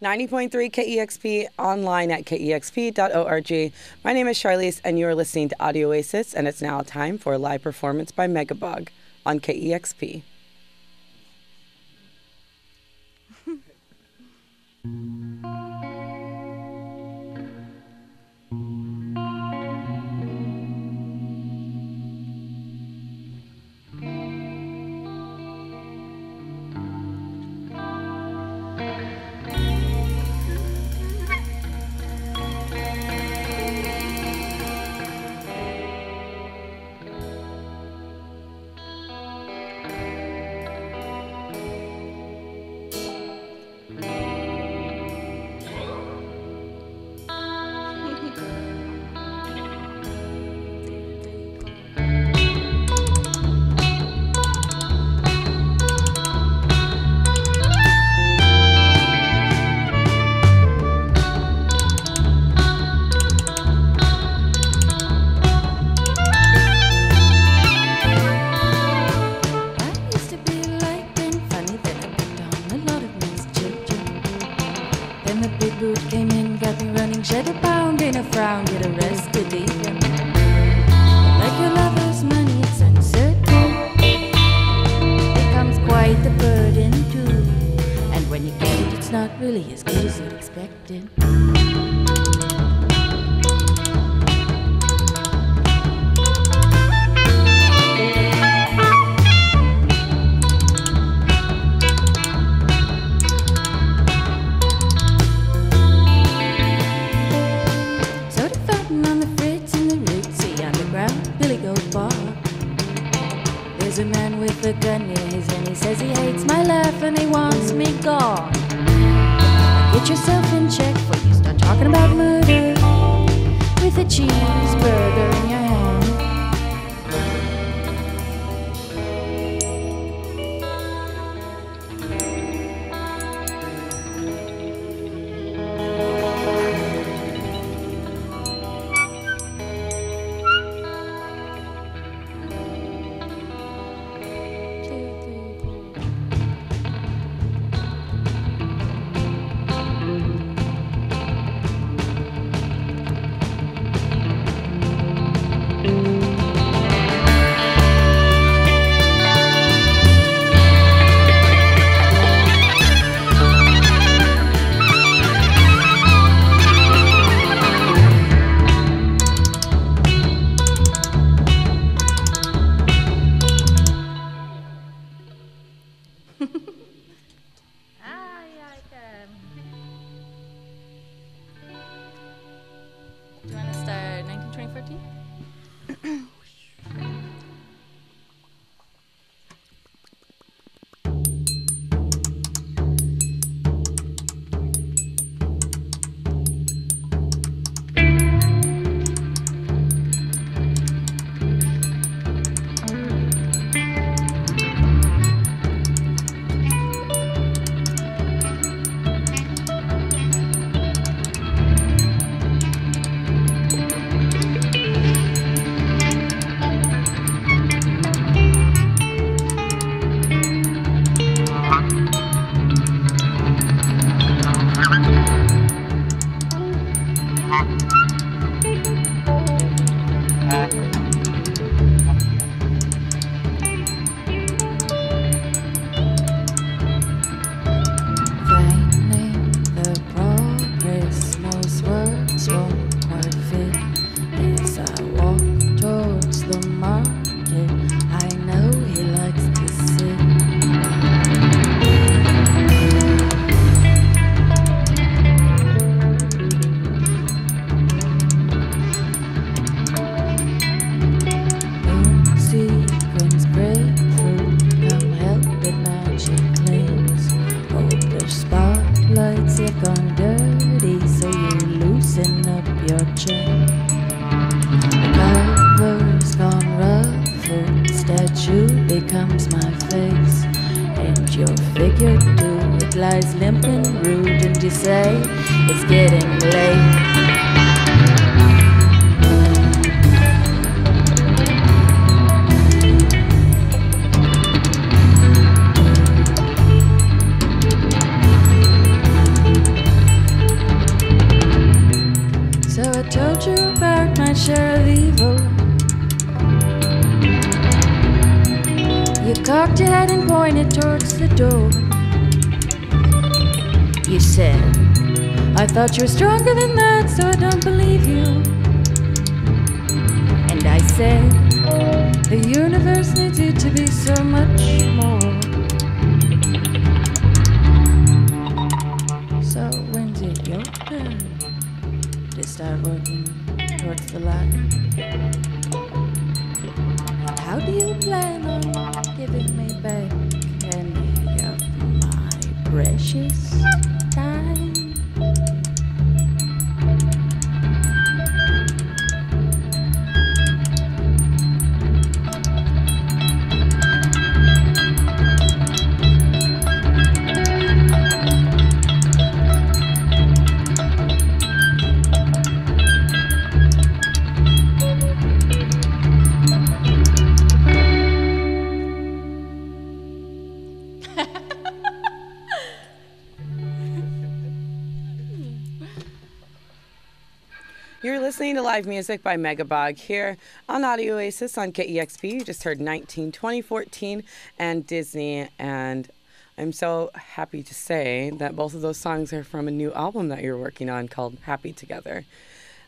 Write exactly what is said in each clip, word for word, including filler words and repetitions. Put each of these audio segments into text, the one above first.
ninety point three K E X P, online at K E X P dot org. My name is Charlize, and you are listening to Audioasis, and it's now time for a live performance by Mega Bog on K E X P. share of evil. You cocked your head and pointed towards the door. You said, I thought you were stronger than that, so I don't believe you. And I said, the universe needs you to be so much more. So when's it your turn to start working towards the light? How do you plan on giving me back any of my precious time? Listening to live music by Mega Bog here on Audioasis on K E X P. You just heard nineteen, twenty, fourteen, and Disney, and I'm so happy to say that both of those songs are from a new album that you're working on called Happy Together.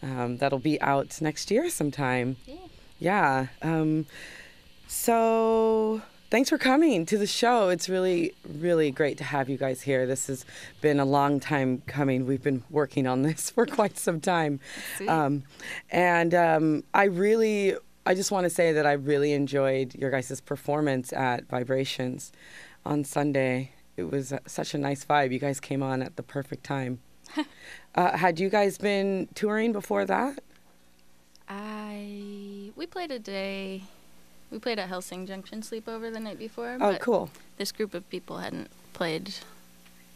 Um, that'll be out next year sometime. Yeah. Yeah. Um, so thanks for coming to the show. It's really, really great to have you guys here. This has been a long time coming. We've been working on this for quite some time. Um, and um, I really, I just want to say that I really enjoyed your guys' performance at Vibrations on Sunday. It was such a nice vibe. You guys came on at the perfect time. uh, had you guys been touring before that? I, we played a day. We played at Helsing Junction Sleepover the night before. Oh, but cool. This group of people hadn't played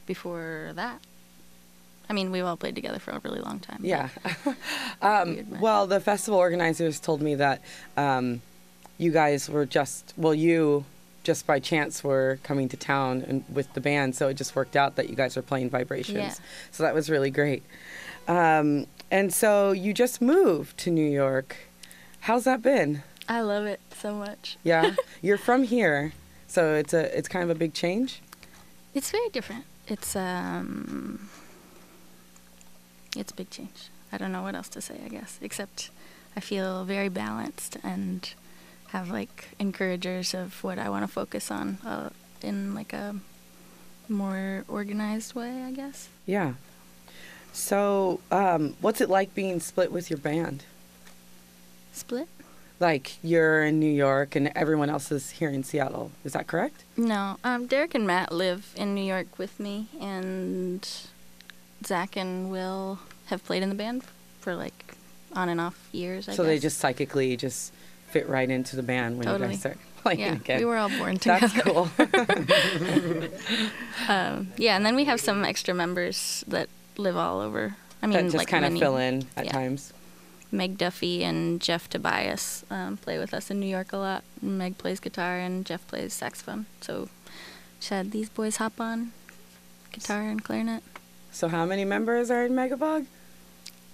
before that. I mean, we've all played together for a really long time. Yeah. um, well, the festival organizers told me that um, you guys were just, well, you just by chance were coming to town and with the band, so it just worked out that you guys were playing Vibrations. Yeah. So that was really great. Um, and so you just moved to New York. How's that been? I love it so much. Yeah, you're from here, so it's a it's kind of a big change. It's very different. It's um, it's a big change. I don't know what else to say, I guess, except I feel very balanced and have like encouragers of what I want to focus on uh, in like a more organized way, I guess. Yeah. So, um, what's it like being split with your band? Split? Like, you're in New York and everyone else is here in Seattle. Is that correct? No. Um, Derek and Matt live in New York with me, and Zach and Will have played in the band for, like, on and off years, I guess. So they just psychically just fit right into the band when totally. You guys start playing yeah, again. We were all born together. That's cool. um, yeah, and then we have some extra members that live all over. I mean, that just like kind of fill in at yeah. times. Meg Duffy and Jeff Tobias um, play with us in New York a lot. Meg plays guitar and Jeff plays saxophone. So just had these boys hop on guitar and clarinet. So how many members are in Mega Bog?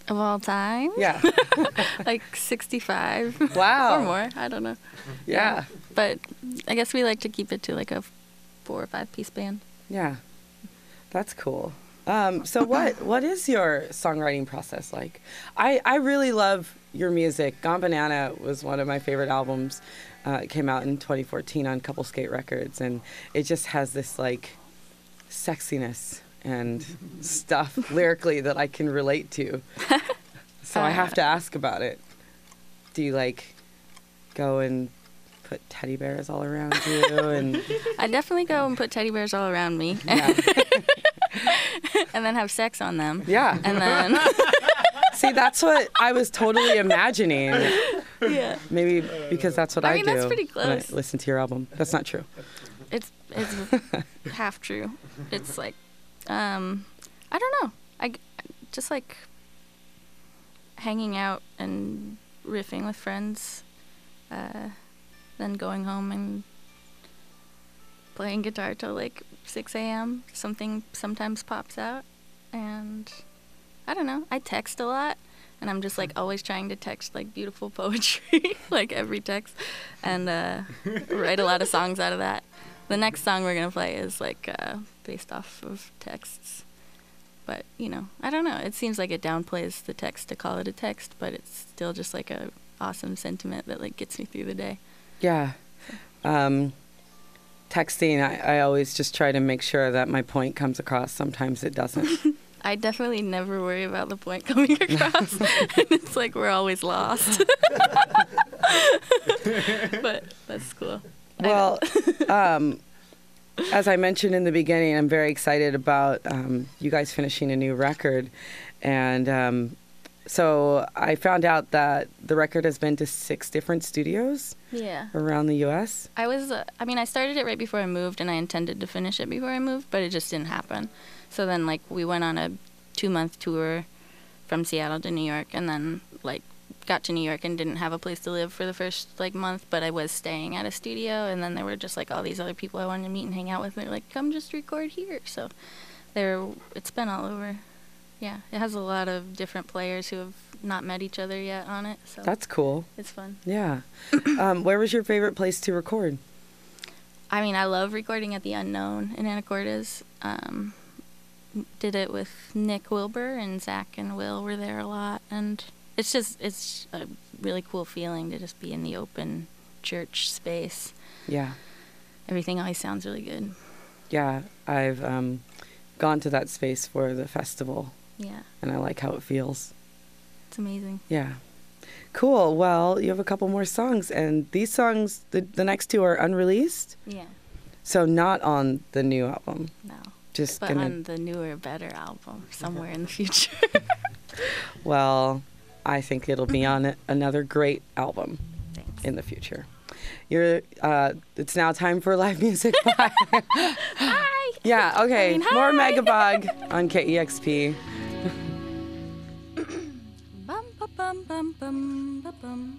Of all time? Yeah. Like sixty-five. Wow. Or more. I don't know. Yeah. Um, but I guess we like to keep it to like a four or five piece band. Yeah. That's cool. Um, so what, what is your songwriting process like? I, I really love your music. Gone Banana was one of my favorite albums. Uh, it came out in twenty fourteen on Couple Skate Records, and it just has this, like, sexiness and stuff lyrically that I can relate to. So I have to ask about it. Do you, like, go and put teddy bears all around you? And I definitely go and put teddy bears all around me. Yeah. And then have sex on them. Yeah. And then see, that's what I was totally imagining. Yeah. Maybe because that's what I, I mean, do. That's pretty close. When I listen to your album. That's not true. It's it's half true. It's like, um, I don't know. I just like hanging out and riffing with friends, uh, then going home and playing guitar till like six A M Something sometimes pops out, and I don't know. I text a lot. and I'm just like always trying to text like beautiful poetry, like every text, and uh, write a lot of songs out of that. The next song we're gonna play is like uh, based off of texts, but you know, I don't know. It seems like it downplays the text to call it a text, but it's still just like a awesome sentiment that like gets me through the day. Yeah. Um, texting, I, I always just try to make sure that my point comes across. Sometimes it doesn't. I definitely never worry about the point coming across. And it's like we're always lost. But that's cool. Well, um, as I mentioned in the beginning, I'm very excited about um, you guys finishing a new record. And um, so I found out that the record has been to six different studios. Yeah. Around the U S I was, uh, I mean, I started it right before I moved, and I intended to finish it before I moved, but it just didn't happen. So then, like, we went on a two-month tour from Seattle to New York, and then, like, got to New York and didn't have a place to live for the first, like, month, but I was staying at a studio, and then there were just, like, all these other people I wanted to meet and hang out with, and they were like, come just record here. So there, it's been all over. Yeah, it has a lot of different players who have not met each other yet on it. So that's cool. It's fun. Yeah. um, where was your favorite place to record? I mean, I love recording at the Unknown in Anacortes. Um, did it with Nick Wilbur, and Zach and Will were there a lot. And it's just, it's a really cool feeling to just be in the open church space. Yeah. Everything always sounds really good. Yeah, I've um, gone to that space for the festival. Yeah. And I like how it feels. It's amazing. Yeah. Cool. Well, you have a couple more songs, and these songs, the, the next two are unreleased. Yeah. So not on the new album. No. Just but gonna... on the newer, better album somewhere in the future. Well, I think it'll be on another great album. Thanks. In the future. You're, uh, it's now time for live music. Bye. Hi. Yeah, okay. I mean, hi. More Mega Bog on K E X P. Bum, ba, bum, bum, bum, ba, bum.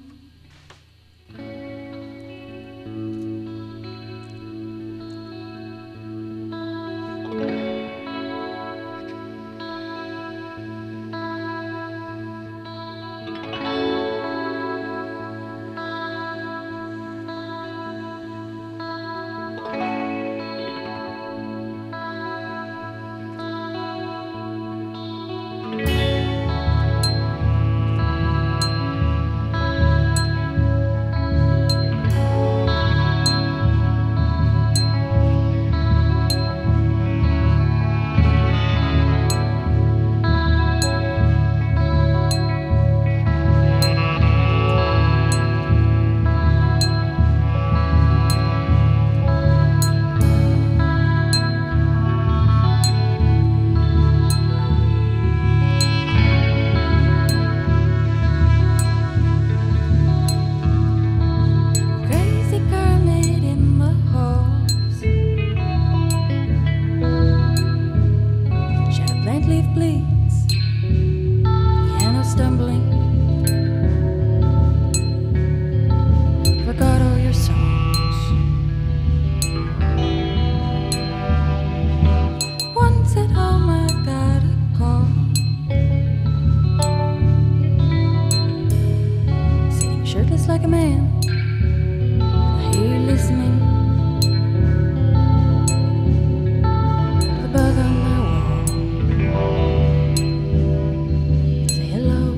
Hello.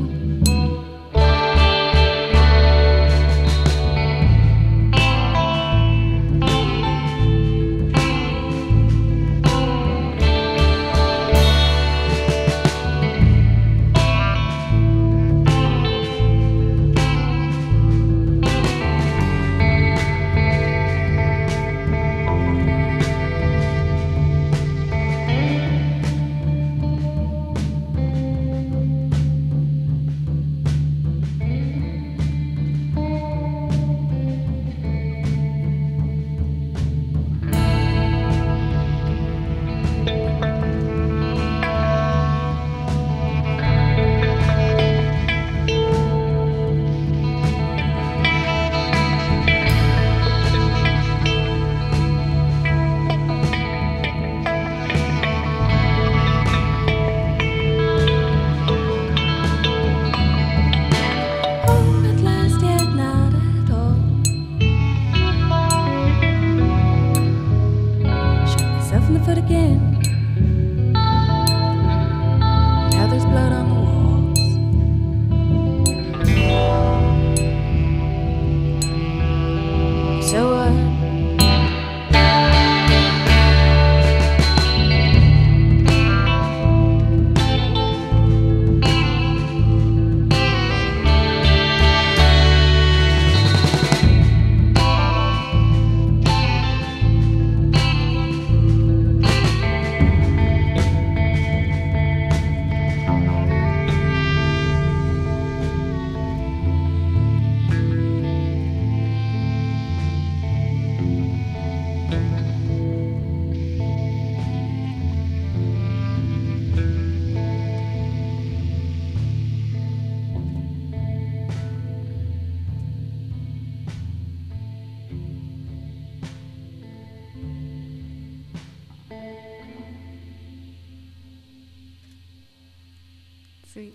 Sweet.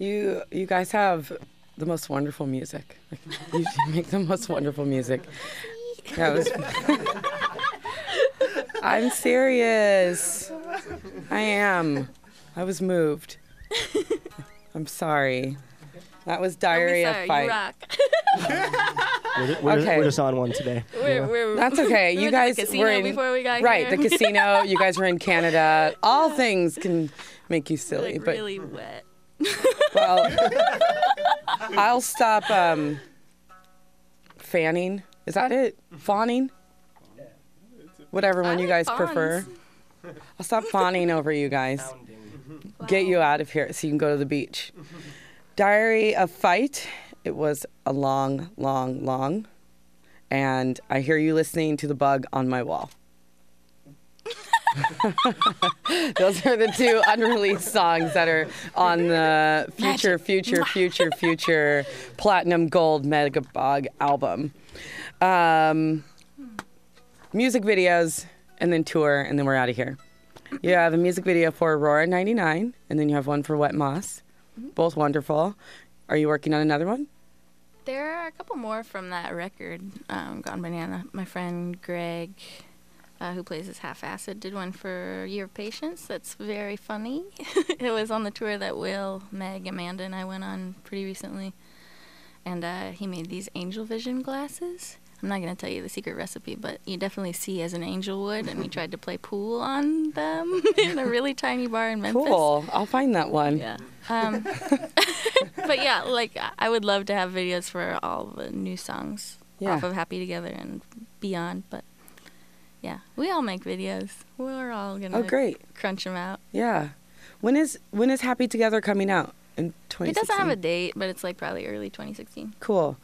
You you guys have the most wonderful music. You make the most wonderful music. That was I'm serious. I am. I was moved. I'm sorry. That was Diary of Fight. You rock. we're, we're, okay. We're just on one today. We're, we're, That's okay. We you guys the casino were in before we got right here. The casino. You guys were in Canada. All things can make you silly, like but really wet. Well, I'll stop um, fanning. Is that it? Fawning? Whatever one I you guys fawns. prefer. I'll stop fawning over you guys. Wow. Get you out of here so you can go to the beach. Diary of Fight. It was a long, long, long. And I hear you listening to The Bug on my wall. Those are the two unreleased songs that are on the future, future, future, future Platinum Gold Mega Bog album. Um, music videos, and then tour, and then we're out of here. You have a music video for Aurora ninety-nine, and then you have one for Wet Moss. Mm-hmm. Both wonderful. Are you working on another one? There are a couple more from that record, um, Gone Banana. My friend Greg, uh, who plays as Half Acid, did one for Year of Patience. That's very funny. It was on the tour that Will, Meg, Amanda, and I went on pretty recently. And uh, he made these angel vision glasses. I'm not going to tell you the secret recipe, but you definitely see as an angel would, and we tried to play pool on them in a really tiny bar in Memphis. Cool. I'll find that one. Yeah. Um, but, yeah, like, I would love to have videos for all the new songs yeah. off of Happy Together and beyond, but, yeah, we all make videos. We're all going to oh, great. crunch them out. Yeah. When is when is Happy Together coming out? In it doesn't have a date, but it's like probably early twenty sixteen. Cool.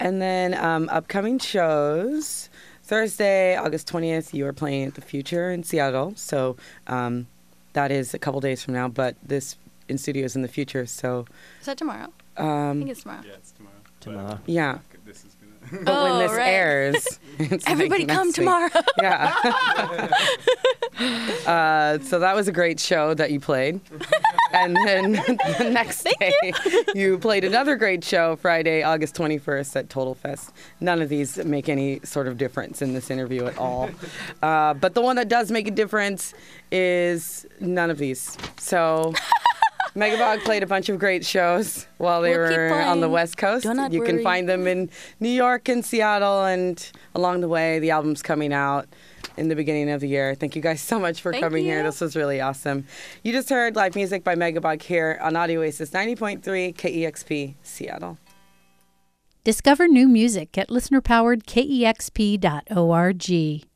And then um, upcoming shows. Thursday, August twentieth, you are playing at The Future in Seattle. So um, that is a couple days from now, but this in studio is in the future. So is that tomorrow? Um, I think it's tomorrow. Yeah, it's tomorrow. Tomorrow. Yeah. This is gonna but oh, when this right. airs, it's everybody like come tomorrow. Yeah. uh, so that was a great show that you played. And then the next Thank day, you. you played another great show Friday, August twenty-first at Total Fest. None of these make any sort of difference in this interview at all. Uh, but the one that does make a difference is none of these. So Mega Bog played a bunch of great shows while they we'll were on the West Coast. You worry. can find them in New York and Seattle, and along the way, the album's coming out in the beginning of the year. Thank you guys so much for Thank coming you. here. This was really awesome. You just heard live music by Mega Bog here on Audioasis ninety point three K E X P Seattle. Discover new music at listener powered K E X P dot org.